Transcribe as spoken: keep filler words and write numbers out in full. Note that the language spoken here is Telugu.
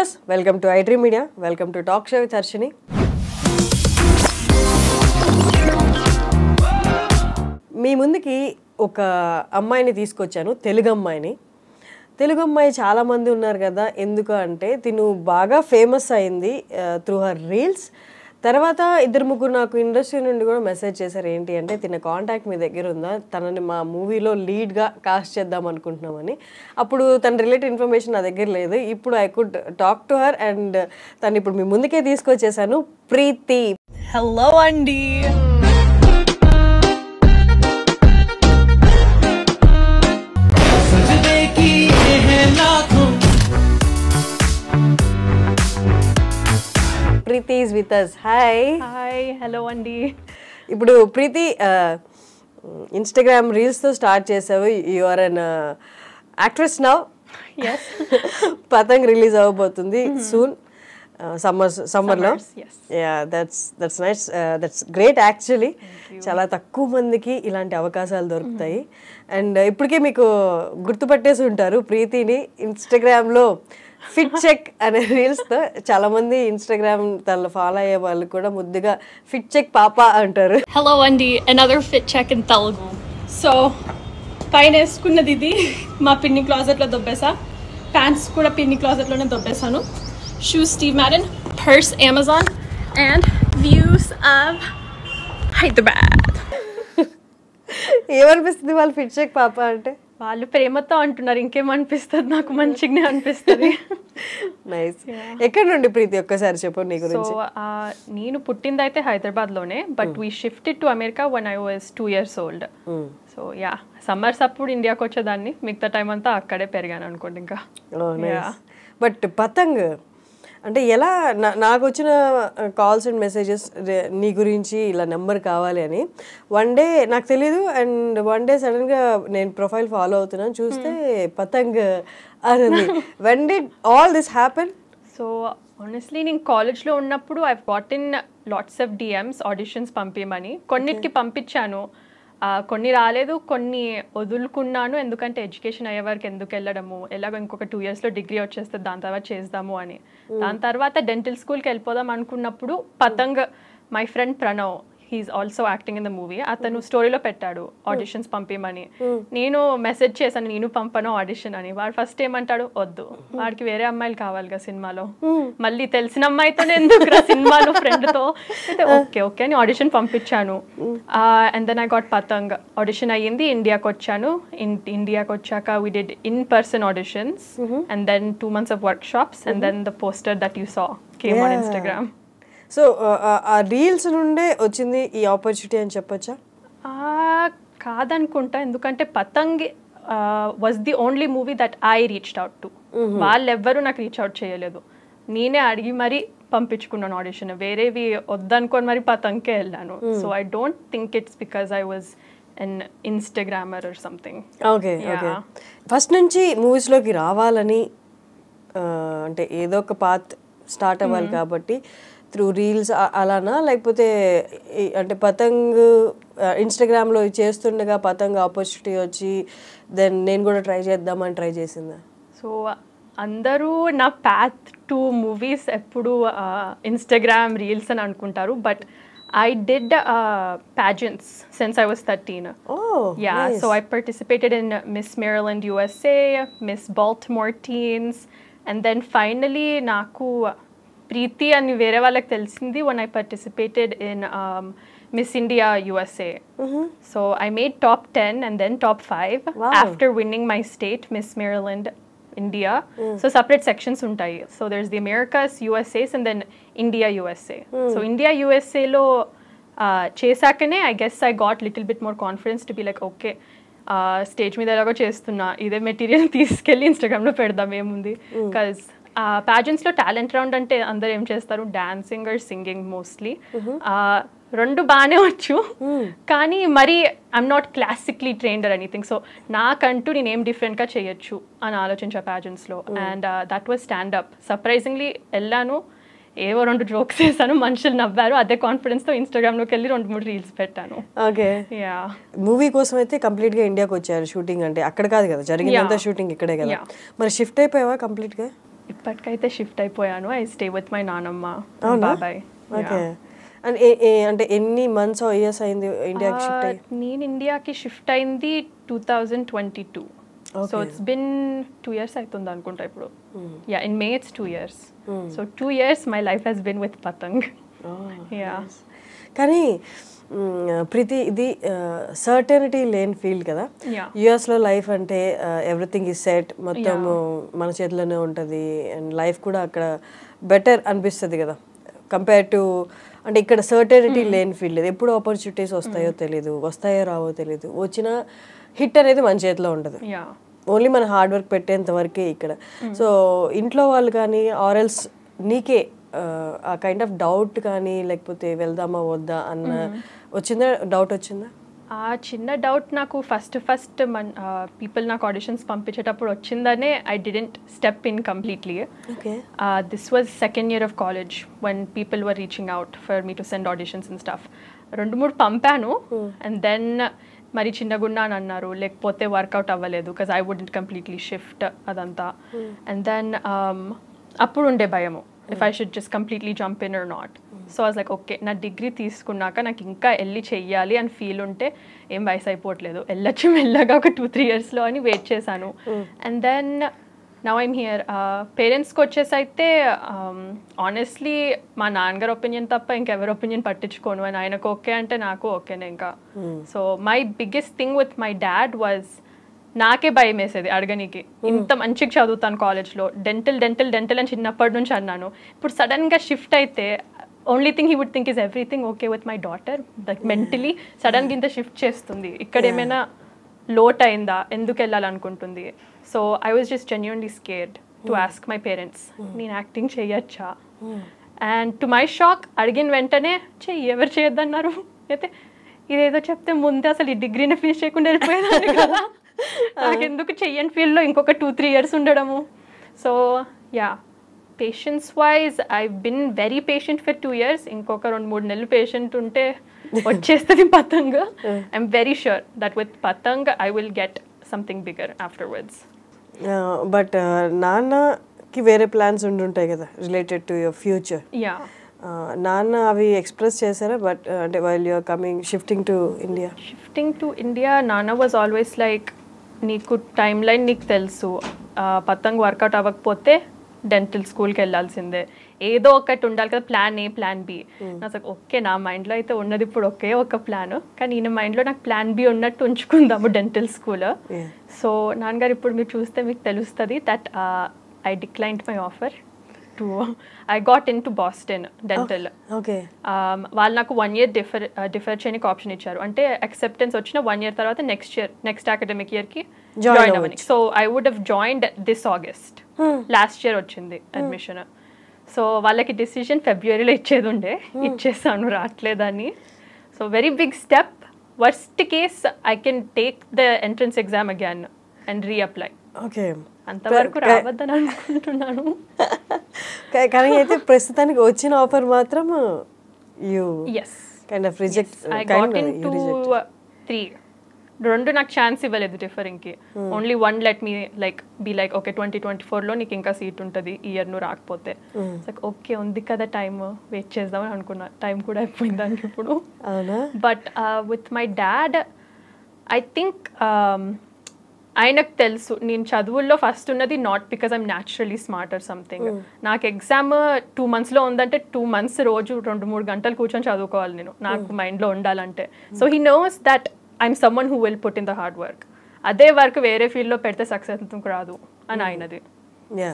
doctors, welcome to iDream media, welcome to Talk Show with Harshini. మీ ముందుకి ఒక అమ్మాయిని తీసుకొచ్చాను, తెలుగు అమ్మాయిని. తెలుగు అమ్మాయి చాలా మంది ఉన్నారు కదా, ఎందుకు అంటే తిను బాగా ఫేమస్ అయింది త్రూ హర్ రీల్స్. తర్వాత ఇద్దరు ముగ్గురు నాకు ఇండస్ట్రీ నుండి కూడా మెసేజ్ చేశారు, ఏంటి అంటే తిన కాంటాక్ట్ మీ దగ్గర ఉందా, తనని మా మూవీలో లీడ్గా కాస్ట్ చేద్దాం అనుకుంటున్నామని. అప్పుడు తన రిలేటెడ్ ఇన్ఫర్మేషన్ నా దగ్గర లేదు. ఇప్పుడు I could talk to her and తను ఇప్పుడు మీ ముందుకే తీసుకొచ్చేసాను, ప్రీతి. హలో అండి, Preeti is with us. Hi. Hi. Hello, Andy. Ippudu Preeti, uh, Instagram reels to start chesavu. You are an uh, actress now. Yes. Patang release avabothundi mm-hmm. soon. Uh, summer summer lo. Yes. Yeah, that's that's nice. Uh, that's great actually. Chala takku mandiki ilanti avakasalu dorukutayi. And uh, ippuduke meeku gurtu pattesi untaru Preeti ni Instagram lo. Fit check అనే రీల్స్తో చాలామంది ఇన్స్టాగ్రామ్ తన ఫాలో అయ్యే వాళ్ళు కూడా ముద్దుగా ఫిట్ చెక్ పాప అంటారు. హలో అండి, another fit check in Telugu. So పైన వేసుకున్నది ఇది మా పిన్ని క్లాజెట్లో దొబ్బేసా, ప్యాంట్స్ కూడా పిన్ని క్లాజెట్లోనే దొబ్బేసాను, shoes Steve Madden, purse Amazon and views of Hyderabad. ఏమనిపిస్తుంది వాళ్ళు ఫిట్ చెక్ పాప అంటే? వాళ్ళు ప్రేమతో అంటున్నారు, ఇంకేమనిపిస్తుంది, నాకు మంచిగానే అనిపిస్తుంది. నైస్. ఎక్కడ నుండి ప్రీతి, ఒక్కసారి చెప్పు నీ గురించి. సో నేను పుట్టింది అయితే హైదరాబాద్లోనే, but we shifted to America when I was two years old. So yeah, summers అప్పుడు ఇండియాకి వచ్చేదాన్ని, మిగతా టైం అంతా అక్కడే పెరిగాను అనుకోండి. ఇంకా బట్ పతంగ్ అంటే ఎలా, నాకు వచ్చిన కాల్స్ అండ్ మెసేజెస్ నీ గురించి ఇలా నెంబర్ కావాలి అని. వన్ డే నాకు తెలీదు, అండ్ వన్ డే సడన్గా నేను ప్రొఫైల్ ఫాలో అవుతున్నాను, చూస్తే పతంగ్ అని. When did all this happen? So honestly నేను కాలేజ్లో ఉన్నప్పుడు I got in lots of DMs, auditions పంపిమని. కొన్నిటికి పంపించాను, కొన్ని రాలేదు, కొన్ని వదులుకున్నాను, ఎందుకంటే ఎడ్యుకేషన్ అయ్యే వరకు ఎందుకు వెళ్ళడము, ఎలాగో ఇంకొక టూ ఇయర్స్లో డిగ్రీ వచ్చేస్తే దాని తర్వాత చేద్దాము అని. దాని తర్వాత డెంటల్ స్కూల్కి వెళ్ళిపోదాం అనుకున్నప్పుడు Patang, my friend Pranav, he's also acting in the movie, అతను స్టోరీలో పెట్టాడు ఆడిషన్స్ పంపిమని. నేను మెసేజ్ చేశాను, నేను పంపను ఆడిషన్ అని. వాడు ఫస్ట్ ఏమంటాడు, వద్దు, వాడికి వేరే అమ్మాయిలు కావాలిగా సినిమాలో, మళ్ళీ తెలిసిన అమ్మాయితోనే ఎందుకు సినిమాలో, ఫ్రెండ్తో. అయితే ఓకే ఓకే అని ఆడిషన్ పంపించాను. And then I got Patang. Audition అయ్యింది, ఇండియాకి వచ్చాను. ఇండియాకి వచ్చాక we did in person auditions and then two months of workshops and then the poster that you saw came on Instagram. So ఆ రీల్స్ నుండే వచ్చింది ఈ ఆపర్చునిటీ అని చెప్పచ్చా? కాదనుకుంటా, ఎందుకంటే Patang was the only movie that I reached out to. వాళ్ళెవ్వరూ నాకు రీచ్ అవుట్ చేయలేదు, నేనే అడిగి మరీ పంపించుకున్నాను ఆడిషన్. వేరేవి వద్దనుకొని మరి పతంగ్కే వెళ్ళాను. So I don't think it's because I was an Instagrammer or something. Okay, okay. First నుంచి మూవీస్లోకి రావాలని అంటే ఏదో ఒక పాత్ స్టార్ట్ అవ్వాలి కాబట్టి త్రూ రీల్స్ అలానా, లేకపోతే అంటే పతంగ్ ఇన్స్టాగ్రామ్లో చేస్తుండగా పతంగ్ ఆపర్చునిటీ వచ్చి దెన్ నేను కూడా ట్రై చేద్దామని ట్రై చేసిందా? సో అందరూ నా ప్యాత్ టు మూవీస్ ఎప్పుడు ఇన్స్టాగ్రామ్ రీల్స్ అని అనుకుంటారు, but I did uh, pageants since I was thirteen. Oh, yeah. Nice. So I participated in Miss Maryland U S A, Miss Baltimore Teens, and then finally నాకు ప్రీతి అని వేరే వాళ్ళకి తెలిసింది when I participated in Miss India USA. So I made top ten and then top five after winning my state Miss Maryland India. So separate sections ఉంటాయి. So there is the Americas USAs and then India USA. So India యూఎస్ఏలో చేశాకనే I guess I got little bit more confidence to be like okay, stage మీద ఎలాగో చేస్తున్నా, ఇదే మెటీరియల్ తీసుకెళ్ళి ఇన్స్టాగ్రామ్లో పెడదాం ఏముంది. బికాజ్ ప్యాజెంట్స్లో టాలెంట్ రౌండ్ అంటే అందరు ఏం చేస్తారు, డాన్సింగ్ ఆర్ సింగింగ్ మోస్ట్లీ. రెండు బాగానే వచ్చు, కానీ మరి I'm not classically trained or anything. So నాకంటూ నేనేం డిఫరెంట్గా చేయొచ్చు అని ఆలోచించా ప్యాజెంట్స్లో. And that was standup. Surprisingly వెళ్ళాను, ఏవో రెండు జోక్స్ చేశాను, మనుషులు నవ్వారు, అదే కాన్ఫిడెన్స్తో ఇన్స్టాగ్రామ్లోకి వెళ్ళి రెండు మూడు రీల్స్ పెట్టాను. Okay, yeah. మూవీ కోసం అయితే కంప్లీట్గా ఇండియాకి వచ్చారు, షూటింగ్ అంటే అక్కడ కాదు కదా జరిగిందంతా, షూటింగ్ ఇక్కడే కదా, మరి షిఫ్ట్ అయిపోయావా కంప్లీట్గా? ఇప్పటికైతే షిఫ్ట్ అయిపోయాను. ఐ స్టే విత్ మై నానమ్మ అండ్ బాబాయ్. ఓకే. And అంటే ఎన్ని మంత్స్ ఆర్ ఇయర్స్ అయింది ఇండియాకి షిఫ్ట్ అయ్యి? నేను ఇండియాకి షిఫ్ట్ అయింది twenty twenty-two. Okay. So it's been two years అయితుంది అనుకుంటా ఇప్పుడు. Yeah, in May it's two years. Mm. So two years my life has been with Patang. Oh. Yeah. కానీ ప్రతి ఇది సర్టెనిటీ లేని ఫీల్డ్ కదా. యుఎస్ లో లైఫ్ అంటే ఎవ్రీథింగ్ ఈజ్ సెట్, మొత్తం మన చేతిలోనే ఉంటుంది అండ్ లైఫ్ కూడా అక్కడ బెటర్ అనిపిస్తుంది కదా కంపేర్ టు, అంటే ఇక్కడ సర్టెనిటీ లేని ఫీల్డ్, ఎప్పుడు ఆపర్చునిటీస్ వస్తాయో తెలీదు, వస్తాయో రావో తెలీదు, వచ్చిన హిట్ అనేది మన చేతిలో ఉండదు, ఓన్లీ మన హార్డ్ వర్క్ పెట్టేంత వరకే ఇక్కడ. సో ఇంట్లో వాళ్ళు కానీ ఆర్ఎల్స్ నీకే ఆ కైండ్ ఆఫ్ డౌట్ కానీ లేకపోతే వెళ్దామా వద్దా అన్న వచ్చిందా? డౌట్ వచ్చిందా? ఆ చిన్న డౌట్ నాకు ఫస్ట్ ఫస్ట్ మన పీపుల్ నాకు ఆడిషన్స్ పంపించేటప్పుడు వచ్చిందనే I didn't step in completely. This was second year of college when people were reaching out for me to send auditions and stuff. రెండు మూడు పంపాను అండ్ దెన్ మరి చిన్నగున్నా అని అన్నారు, లేకపోతే వర్కౌట్ అవ్వలేదు because I wouldn't completely shift అదంతా. అండ్ దెన్ అప్పుడు ఉండే భయము if I should just completely jump in or not. Mm. So I was like, okay, na degree teeskunnaka naku inka elli cheyali and feel unte em vice ayipottledu ellachu mellaga oka two three years lo ani wait chesanu. Mm. And then now I'm here. Uh, parents ko chese aithe um, honestly ma nangar opinion tappa inka ever opinion pattichukonu ani ayanaku okay ante naku okay ne inka. Mm. So my biggest thing with my dad was నాకే భయం వేసేది అడగనీకి. ఇంత మంచిగా చదువుతాను కాలేజ్లో, డెంటల్ డెంటల్ డెంటల్ అని చిన్నప్పటి నుంచి అన్నాను, ఇప్పుడు సడన్గా షిఫ్ట్ అయితే only thing he would think is everything okay with my daughter, that mentally సడన్గా ఇంత షిఫ్ట్ చేస్తుంది, ఇక్కడ ఏమైనా లోట్ అయిందా, ఎందుకు వెళ్ళాలనుకుంటుంది. So I was just genuinely scared to ask my parents నేను యాక్టింగ్ చేయొచ్చా, అండ్ టు మై షాక్ అడిగిన వెంటనే చెయ్యి ఎవరు చేయొద్దన్నారు, అయితే ఇదేదో చెప్తే ముందే అసలు ఈ డిగ్రీని ఫినిష్ చేయకుండా వెళ్ళిపోయేదాన్ని కదా, నాకెందుకు చెయ్యని ఫీల్డ్లో ఇంకొక టూ త్రీ ఇయర్స్ ఉండడము. So yeah patience wise I been very patient for two years, ఇంకొక రెండు మూడు నెలలు పేషెంట్ ఉంటే వచ్చేస్తుంది Patang. I'm very sure that with Patang I will get something bigger afterwards. But నాన్నకి వేరే ప్లాన్స్ ఉండుంటాయి కదా related to your future, yeah నాన్న అవి ఎక్స్ప్రెస్ చేశారా? బట్ అంటే while you are coming shifting to India, shifting to India నాన్న వాజ్ ఆల్వేస్ లైక్ నీకు టైం లైన్ నీకు తెలుసు, పతంగ్ వర్కౌట్ అవ్వకపోతే డెంటల్ స్కూల్కి వెళ్ళాల్సిందే, ఏదో ఒకటి ఉండాలి కదా ప్లాన్ ఏ ప్లాన్ బి. నాకు ఓకే నా మైండ్లో అయితే ఉన్నది ఇప్పుడు ఒకే ఒక ప్లాన్, కానీ ఈయన మైండ్లో నాకు ప్లాన్ బి ఉన్నట్టు ఉంచుకుందాము డెంటల్ స్కూల్. సో నాన్నగారు ఇప్పుడు మీరు చూస్తే మీకు తెలుస్తుంది that I declined my offer to I got in to Boston dental. Okay వాళ్ళు నాకు వన్ ఇయర్ డిఫర్ డిఫర్ చేయడానికి ఆప్షన్ ఇచ్చారు, అంటే అక్సెప్టెన్స్ వచ్చిన వన్ ఇయర్ తర్వాత నెక్స్ట్ ఇయర్ నెక్స్ట్ అకాడమిక్ ఇయర్కి జాయిన్ అవ్వడానికి. So I would have joined this August, last year వచ్చింది అడ్మిషన్. సో వాళ్ళకి డిసిషన్ ఫిబ్రవరిలో ఇచ్చేది ఉండే, ఇచ్చేసాను రావట్లేదని. So very big step, worst case I can take the entrance exam again and reapply. Okay అంతవరకు రావద్దని అనుకుంటున్నాను కానీ అయితే ప్రస్తుతానికి వచ్చిన ఆఫర్ మాత్రం you yes kind of reject. I got into three, రెండు నాకు ఛాన్స్ ఇవ్వలేదు డిఫరింగ్ కి, only one let me like be like okay twenty twenty four లో నీకు ఇంకా సీట్ ఉంటుంది ఈ ఇయర్ నువ్వు రాకపోతే. ఓకే ఉంది కదా టైం వెయిట్ చేద్దామని అనుకున్నా, టైం కూడా అయిపోయింది దానికి ఇప్పుడు. But with my dad I think ఆయనకు తెలుసు నేను చదువుల్లో ఫస్ట్ ఉన్నది not because I'm naturally smart or something. నాకు ఎగ్జామ్ టూ మంత్స్లో ఉందంటే టూ మంత్స్ రోజు రెండు మూడు గంటలు కూర్చొని చదువుకోవాలి నేను, నాకు మైండ్లో ఉండాలంటే. So he knows that I'm someone who will put in the hard work, అదే వర్క్ వేరే ఫీల్డ్లో పెడితే సక్సెస్ రాదు అని ఆయనది.